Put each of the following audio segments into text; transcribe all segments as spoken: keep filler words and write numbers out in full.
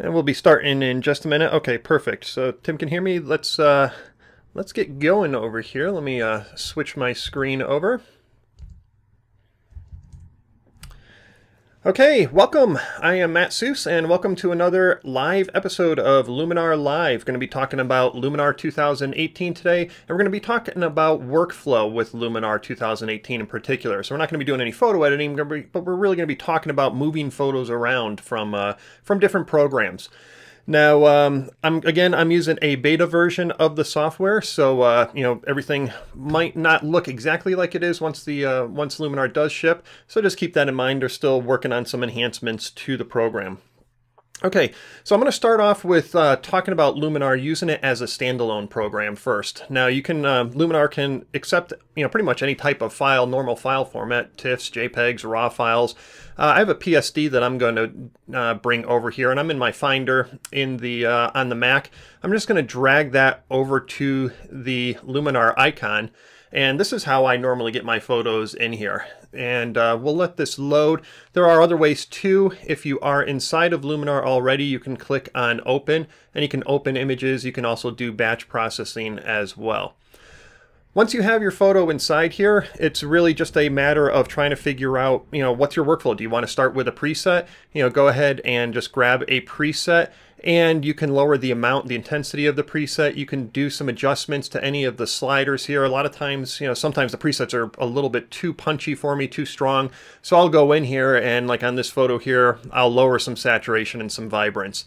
And we'll be starting in just a minute. Okay, perfect. So Tim can hear me. Let's uh, let's get going over here. Let me uh, switch my screen over. Okay, welcome. I am Matt Suess, and welcome to another live episode of Luminar Live. Going to be talking about Luminar two thousand eighteen today, and we're going to be talking about workflow with Luminar two thousand eighteen in particular. So we're not going to be doing any photo editing, but we're really going to be talking about moving photos around from uh, from different programs. Now, um, I'm again, I'm using a beta version of the software, so uh, you know, everything might not look exactly like it is once the uh, once Luminar does ship. So just keep that in mind. They're still working on some enhancements to the program. Okay, so I'm going to start off with uh, talking about Luminar using it as a standalone program first. Now, you can uh, Luminar can accept you know pretty much any type of file, normal file format, TIFFs, JPEGs, RAW files. Uh, I have a P S D that I'm going to uh, bring over here, and I'm in my Finder in the uh, on the Mac. I'm just going to drag that over to the Luminar icon. And this is how I normally get my photos in here. And uh, we'll let this load. There are other ways too. If you are inside of Luminar already, you can click on open and you can open images. You can also do batch processing as well. Once you have your photo inside here, it's really just a matter of trying to figure out, you know, what's your workflow? Do you want to start with a preset? You know, go ahead and just grab a preset, and you can lower the amount, the intensity of the preset. You can do some adjustments to any of the sliders here. A lot of times, you know, sometimes the presets are a little bit too punchy for me, too strong. So I'll go in here and, like on this photo here, I'll lower some saturation and some vibrance.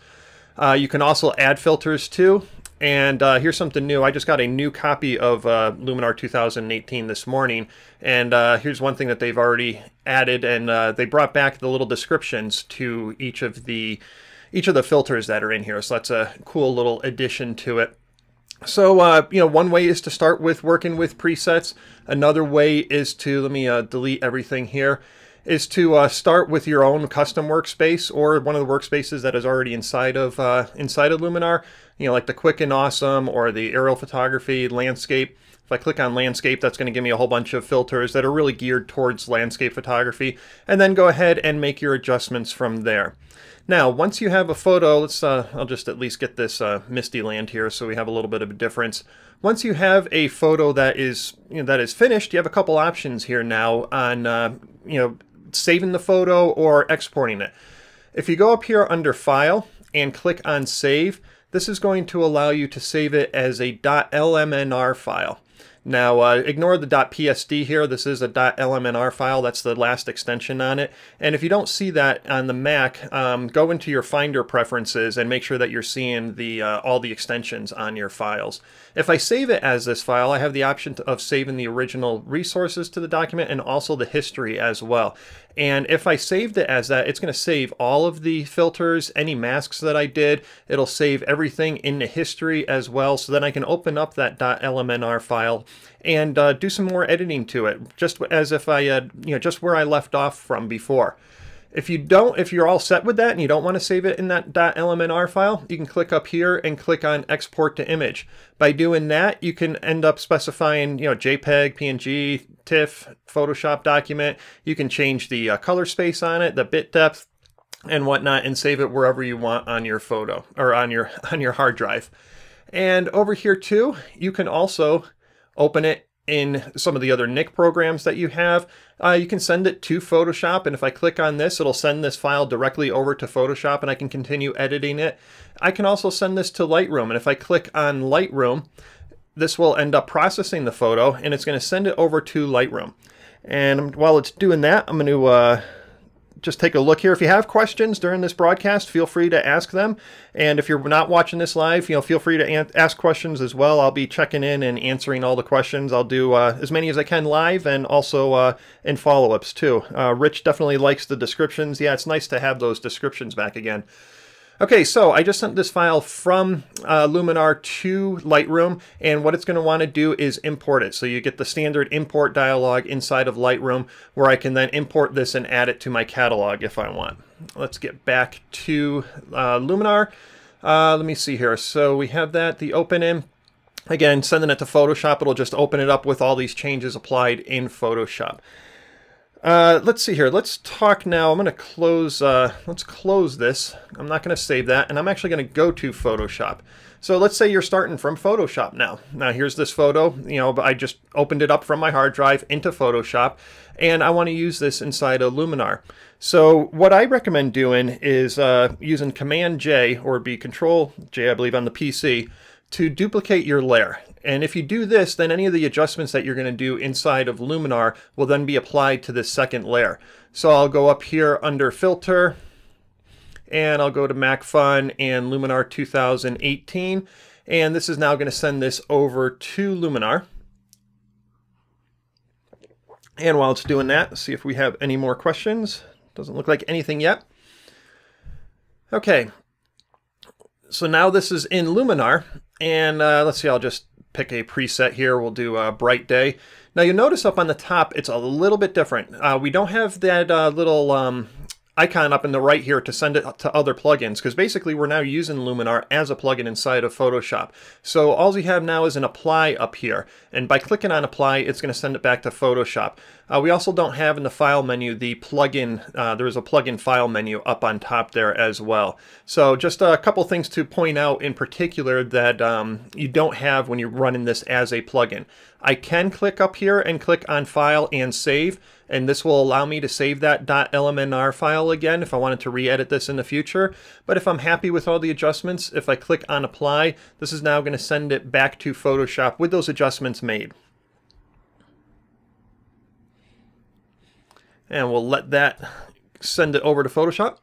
Uh, you can also add filters too. And uh, here's something new. I just got a new copy of uh, Luminar two thousand eighteen this morning. And uh, here's one thing that they've already added. And uh, they brought back the little descriptions to each of the each of the filters that are in here. So that's a cool little addition to it. So, uh, you know, one way is to start with working with presets. Another way is to, let me uh, delete everything here, is to uh, start with your own custom workspace or one of the workspaces that is already inside of uh, inside of Luminar, you know, like the Quick and Awesome or the Aerial Photography, Landscape. If I click on Landscape, that's going to give me a whole bunch of filters that are really geared towards landscape photography, and then go ahead and make your adjustments from there. Now, once you have a photo, let's uh, I'll just at least get this uh, misty land here so we have a little bit of a difference. Once you have a photo that is you know, that is finished, you have a couple options here now on uh, you know. saving the photo or exporting it. If you go up here under File and click on Save, this is going to allow you to save it as a .lmnr file. Now, uh, ignore the .psd here. This is a .lmnr file. That's the last extension on it. And if you don't see that on the Mac, um, go into your Finder preferences and make sure that you're seeing the uh, all the extensions on your files. If I save it as this file, I have the option to, of saving the original resources to the document and also the history as well. And if I saved it as that, it's going to save all of the filters, any masks that I did. It'll save everything in the history as well. So then I can open up that .lmnr file and uh, do some more editing to it, just as if I had, you know, just where I left off from before. If you don't, if you're all set with that and you don't want to save it in that .lmnr file, you can click up here and click on Export to Image. By doing that, you can end up specifying, you know, JPEG, P N G, TIFF, Photoshop document. You can change the uh, color space on it, the bit depth, and whatnot, and save it wherever you want on your photo or on your on your hard drive. And over here too, you can also open it in some of the other N I C programs that you have. Uh, you can send it to Photoshop, and if I click on this, it'll send this file directly over to Photoshop, and I can continue editing it. I can also send this to Lightroom, and if I click on Lightroom, this will end up processing the photo, and it's going to send it over to Lightroom. And while it's doing that, I'm going to uh, just take a look here. If you have questions during this broadcast, feel free to ask them. And if you're not watching this live, you know, feel free to ask questions as well. I'll be checking in and answering all the questions. I'll do uh, as many as I can live, and also uh, in follow-ups too. Uh, Rich definitely likes the descriptions. Yeah, it's nice to have those descriptions back again. Okay, so I just sent this file from uh, Luminar to Lightroom, and what it's going to want to do is import it. So you get the standard import dialog inside of Lightroom, where I can then import this and add it to my catalog if I want. Let's get back to uh, Luminar. Uh, let me see here. So we have that, the open in. Again, sending it to Photoshop, it'll just open it up with all these changes applied in Photoshop. Uh, let's see here. Let's talk now. I'm going to close. Uh, let's close this. I'm not going to save that. And I'm actually going to go to Photoshop. So let's say you're starting from Photoshop now. Now here's this photo. You know, I just opened it up from my hard drive into Photoshop. And I want to use this inside of Luminar. So what I recommend doing is uh, using Command J or be Control J, I believe, on the P C to duplicate your layer. And if you do this, then any of the adjustments that you're going to do inside of Luminar will then be applied to this second layer. So I'll go up here under Filter, and I'll go to MacFun and Luminar two thousand eighteen. And this is now going to send this over to Luminar. And while it's doing that, see if we have any more questions. Doesn't look like anything yet. Okay. So now this is in Luminar. And uh, let's see, I'll just pick a preset here. We'll do a bright day. Now you'll notice up on the top, it's a little bit different. Uh, we don't have that uh, little um, icon up in the right here to send it to other plugins, because basically we're now using Luminar as a plugin inside of Photoshop. So all we have now is an apply up here. And by clicking on apply, it's going to send it back to Photoshop. Uh, we also don't have in the file menu the plugin. Uh, there is a plugin file menu up on top there as well. So just a couple things to point out in particular that um, you don't have when you're running this as a plugin. I can click up here and click on File and Save, and this will allow me to save that .lmnr file again if I wanted to re-edit this in the future. But if I'm happy with all the adjustments, if I click on Apply, this is now going to send it back to Photoshop with those adjustments made. And we'll let that send it over to Photoshop.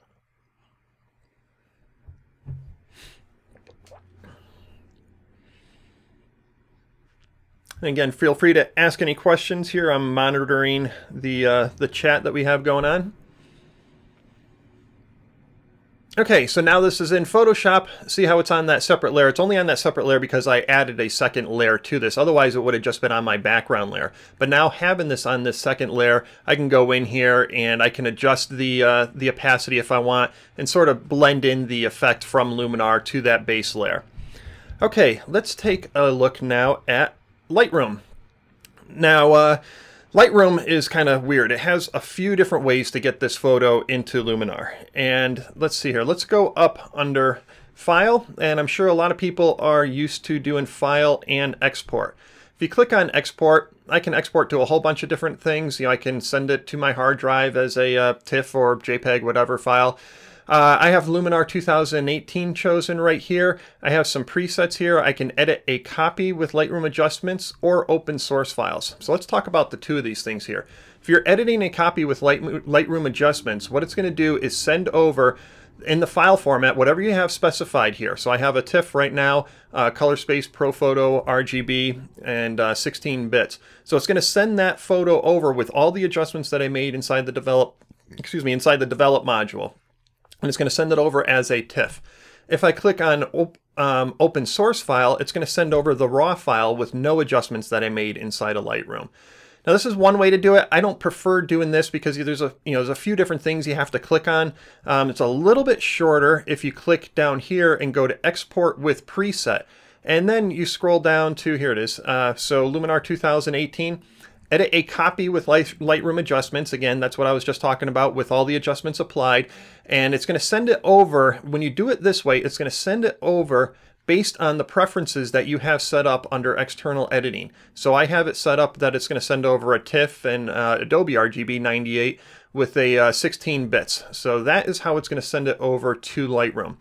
And again, feel free to ask any questions here. I'm monitoring the uh, the chat that we have going on. Okay, so now this is in Photoshop. See how it's on that separate layer? It's only on that separate layer because I added a second layer to this. Otherwise, it would have just been on my background layer. But now having this on this second layer, I can go in here and I can adjust the, uh, the opacity if I want and sort of blend in the effect from Luminar to that base layer. Okay, let's take a look now at Lightroom. Now, uh, Lightroom is kind of weird. It has a few different ways to get this photo into Luminar. And let's see here. Let's go up under File. And I'm sure a lot of people are used to doing File and Export. If you click on Export, I can export to a whole bunch of different things. You know, I can send it to my hard drive as a uh, TIFF or JPEG, whatever file. Uh, I have Luminar two thousand eighteen chosen right here. I have some presets here. I can edit a copy with Lightroom adjustments or open source files. So let's talk about the two of these things here. If you're editing a copy with Lightroom adjustments, what it's going to do is send over in the file format whatever you have specified here. So I have a TIFF right now, uh, color space, Profoto, R G B, and uh, sixteen bits. So it's going to send that photo over with all the adjustments that I made inside the develop, excuse me, inside the develop module. And it's going to send it over as a TIFF. If I click on op um, open source file, it's going to send over the raw file with no adjustments that I made inside of Lightroom. Now this is one way to do it. I don't prefer doing this because there's a you know there's a few different things you have to click on. Um, it's a little bit shorter if you click down here and go to export with preset, and then you scroll down to here it is. Uh, so Luminar two thousand eighteen. Edit a copy with Lightroom adjustments. Again, that's what I was just talking about with all the adjustments applied. And it's going to send it over. When you do it this way, it's going to send it over based on the preferences that you have set up under external editing. So I have it set up that it's going to send over a TIFF and uh, Adobe R G B ninety-eight with a uh, sixteen bits. So that is how it's going to send it over to Lightroom.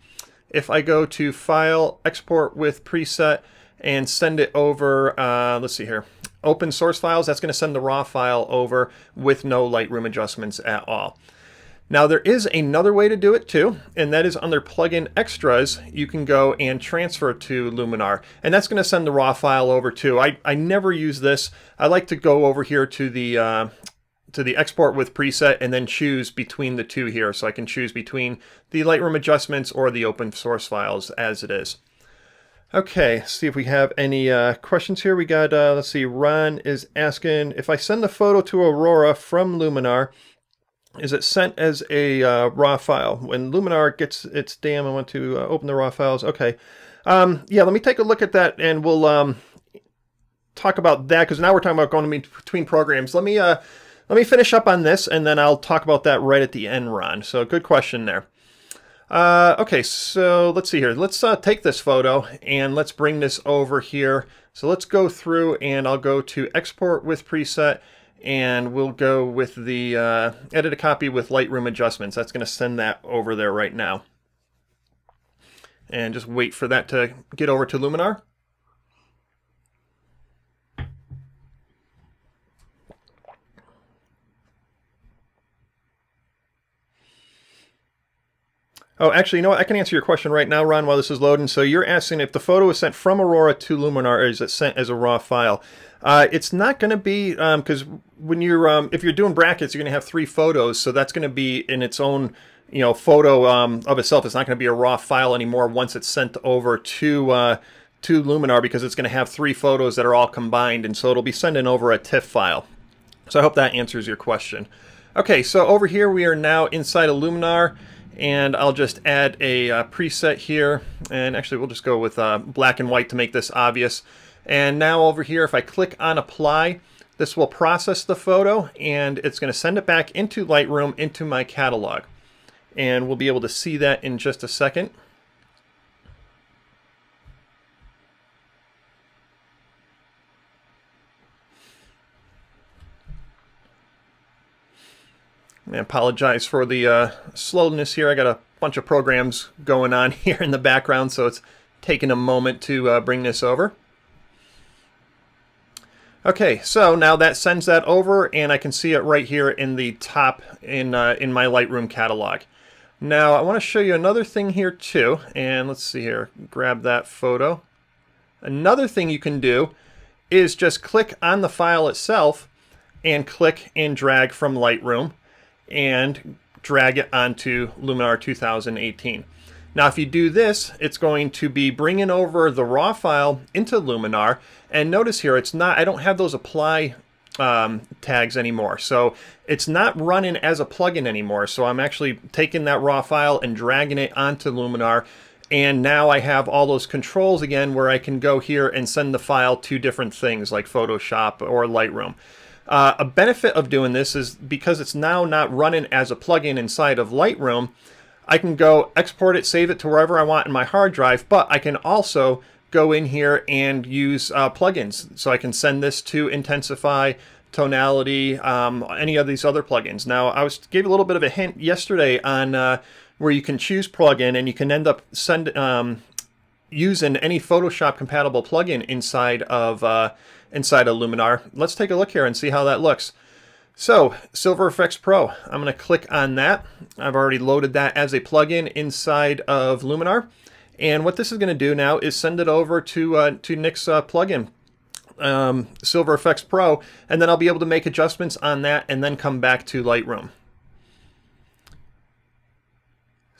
If I go to File, Export with Preset, and send it over, uh, let's see here, open source files, that's going to send the raw file over with no Lightroom adjustments at all. Now there is another way to do it too, and that is under Plugin Extras, you can go and transfer to Luminar, and that's going to send the raw file over too. I, I never use this. I like to go over here to the uh, to the export with preset and then choose between the two here. So I can choose between the Lightroom adjustments or the open source files as it is. Okay, see if we have any uh, questions here. We got, uh, let's see, Ron is asking, if I send the photo to Aurora from Luminar, is it sent as a uh, raw file? When Luminar gets its damn, I want to uh, open the raw files. Okay, um, yeah, let me take a look at that and we'll um, talk about that, because now we're talking about going between programs. Let me... Uh, Let me finish up on this, and then I'll talk about that right at the end, Ron. So good question there. Uh, okay, so let's see here. Let's uh, take this photo, and let's bring this over here. So let's go through, and I'll go to Export with Preset, and we'll go with the uh, Edit a Copy with Lightroom Adjustments. That's going to send that over there right now. And just wait for that to get over to Luminar. Oh, actually, you know what? I can answer your question right now, Ron, while this is loading. So you're asking if the photo is sent from Aurora to Luminar, or is it sent as a raw file? Uh, it's not going to be, because um, when you're, um, if you're doing brackets, you're going to have three photos, so that's going to be in its own, you know, photo um, of itself. It's not going to be a raw file anymore once it's sent over to uh, to Luminar, because it's going to have three photos that are all combined, and so it'll be sending over a TIFF file. So I hope that answers your question. Okay, so over here we are now inside of Luminar. And I'll just add a uh, preset here, and actually we'll just go with uh, black and white to make this obvious. And now over here, if I click on apply, this will process the photo, and it's going to send it back into Lightroom, into my catalog. And we'll be able to see that in just a second. I apologize for the uh, slowness here. I got a bunch of programs going on here in the background, so it's taking a moment to uh, bring this over. Okay, so now that sends that over, and I can see it right here in the top in, uh, in my Lightroom catalog. Now, I want to show you another thing here too, and let's see here, grab that photo. Another thing you can do is just click on the file itself and click and drag from Lightroom and drag it onto Luminar two thousand eighteen. Now if you do this, it's going to be bringing over the raw file into Luminar, and notice here it's not, I don't have those apply um, tags anymore, so it's not running as a plugin anymore. So I'm actually taking that raw file and dragging it onto Luminar, and now I have all those controls again where I can go here and send the file to different things like Photoshop or Lightroom. Uh, a benefit of doing this is because it's now not running as a plugin inside of Lightroom, I can go export it, save it to wherever I want in my hard drive, but I can also go in here and use uh, plugins. So I can send this to Intensify, Tonality, um, any of these other plugins. Now, I was, gave a little bit of a hint yesterday on uh, where you can choose plugin, and you can end up send, um, using any Photoshop compatible plugin inside of uh, inside of Luminar. Let's take a look here and see how that looks. So Silver Effects Pro, I'm going to click on that. I've already loaded that as a plugin inside of Luminar, and what this is going to do now is send it over to uh, to Nick's uh, plugin, um, Silver Effects Pro, and then I'll be able to make adjustments on that and then come back to Lightroom.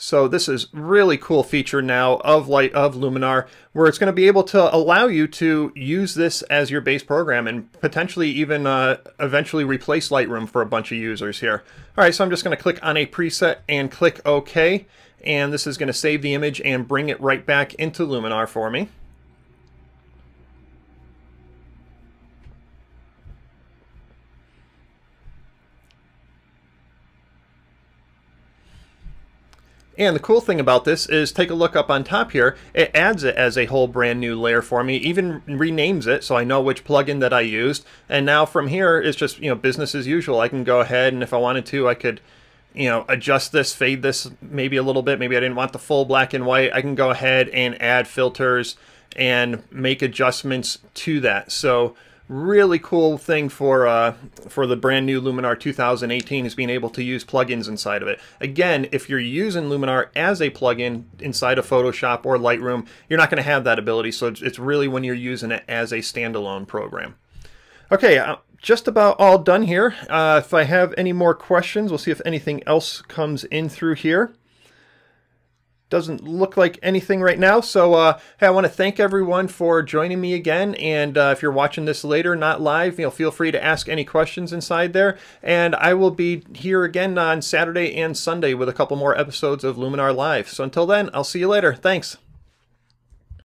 So this is really cool feature now of Light of Luminar, where it's going to be able to allow you to use this as your base program and potentially even uh, eventually replace Lightroom for a bunch of users here. All right, so I'm just going to click on a preset and click OK, and this is going to save the image and bring it right back into Luminar for me. And the cool thing about this is, take a look up on top here, it adds it as a whole brand new layer for me, even renames it so I know which plugin that I used. And now from here, it's just, you know, business as usual. I can go ahead, and if I wanted to, I could, you know, adjust this, fade this maybe a little bit. Maybe I didn't want the full black and white. I can go ahead and add filters and make adjustments to that. So really cool thing for uh, for the brand new Luminar two thousand eighteen is being able to use plugins inside of it. Again, if you're using Luminar as a plugin inside of Photoshop or Lightroom, you're not going to have that ability, so it's really when you're using it as a standalone program. Okay, I'm just about all done here. Uh, if I have any more questions, we'll see if anything else comes in through here. Doesn't look like anything right now, so uh, hey, I want to thank everyone for joining me again, and uh, if you're watching this later, not live, you know, feel free to ask any questions inside there, and I will be here again on Saturday and Sunday with a couple more episodes of Luminar Live. So until then, I'll see you later. Thanks.